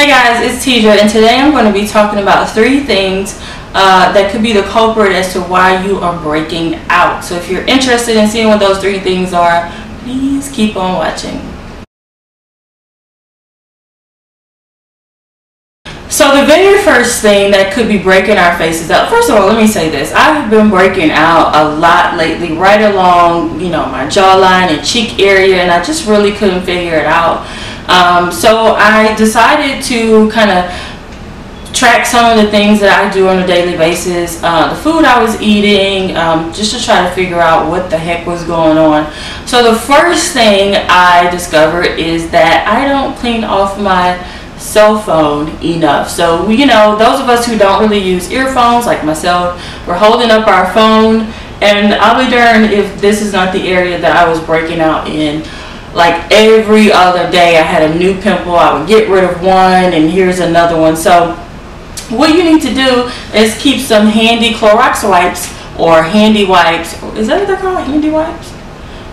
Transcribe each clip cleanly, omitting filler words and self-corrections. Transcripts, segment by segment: Hey guys, it's Teja, and today I'm going to be talking about three things that could be the culprit as to why you are breaking out. So if you're interested in seeing what those three things are, please keep on watching. So the very first thing that could be breaking our faces out, first of all, let me say this. I've been breaking out a lot lately, right along, my jawline and cheek area, and I just really couldn't figure it out. So I decided to kind of track some of the things that I do on a daily basis, the food I was eating, just to try to figure out what the heck was going on. So the first thing I discovered is that I don't clean off my cell phone enough. So those of us who don't really use earphones, like myself, we're holding up our phone, and I'll be darned if this is not the area that I was breaking out in. Like every other day I had a new pimple, I would get rid of one and here's another one. So what you need to do is keep some handy Clorox wipes or handy wipes, is that what they're called, handy wipes?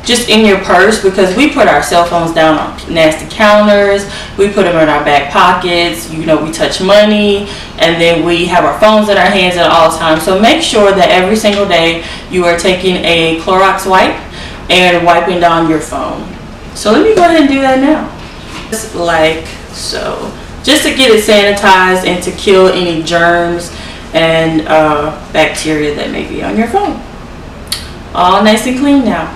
Just in your purse, because we put our cell phones down on nasty counters, we put them in our back pockets, we touch money, and then we have our phones in our hands at all times. So make sure that every single day you are taking a Clorox wipe and wiping down your phone. So let me go ahead and do that now. Just like so, just to get it sanitized and to kill any germs and bacteria that may be on your phone. All nice and clean now.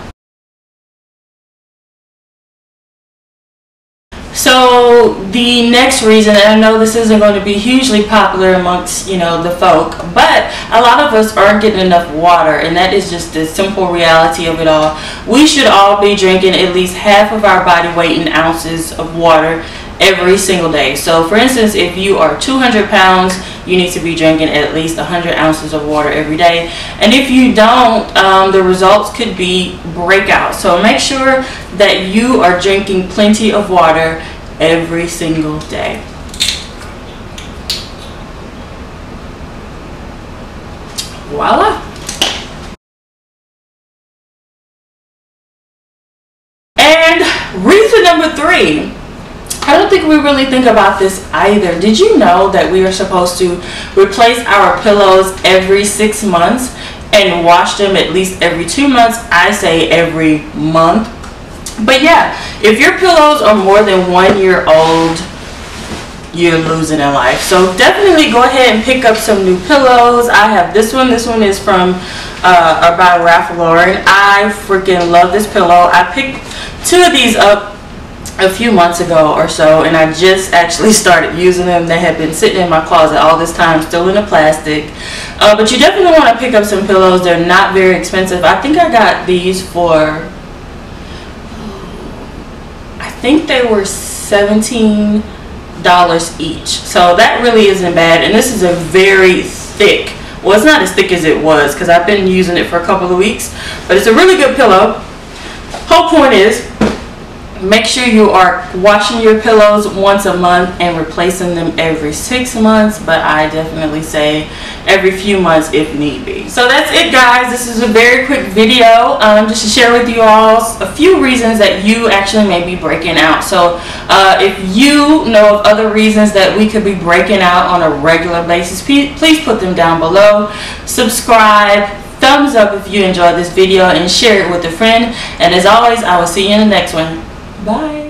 So the next reason, and I know this isn't going to be hugely popular amongst, the folk, but a lot of us aren't getting enough water, and that is just the simple reality of it all. We should all be drinking at least half of our body weight in ounces of water every single day. So for instance, if you are 200 pounds, you need to be drinking at least 100 ounces of water every day. And if you don't, the results could be breakouts. So make sure that you are drinking plenty of water every single day. Voila. And reason number three. I don't think we really think about this either. Did you know that we are supposed to replace our pillows every 6 months and wash them at least every 2 months? I say every month. But yeah, if your pillows are more than 1 year old, you're losing in life. So definitely go ahead and pick up some new pillows. I have this one. This one is from by Ralph Lauren. I freaking love this pillow. I picked two of these up a few months ago or so, and I just actually started using them. They had been sitting in my closet all this time, still in the plastic. But you definitely want to pick up some pillows. They're not very expensive. I think I got these for, I think they were $17 each. So that really isn't bad. And this is a very thick, well, it's not as thick as it was because I've been using it for a couple of weeks, but it's a really good pillow. Whole point is, make sure you are washing your pillows once a month and replacing them every 6 months, but I definitely say every few months if need be. So that's it, guys. This is a very quick video just to share with you all a few reasons that you actually may be breaking out. So if you know of other reasons that we could be breaking out on a regular basis, please put them down below. Subscribe. Thumbs up if you enjoyed this video, and share it with a friend. And as always, I will see you in the next one. Bye.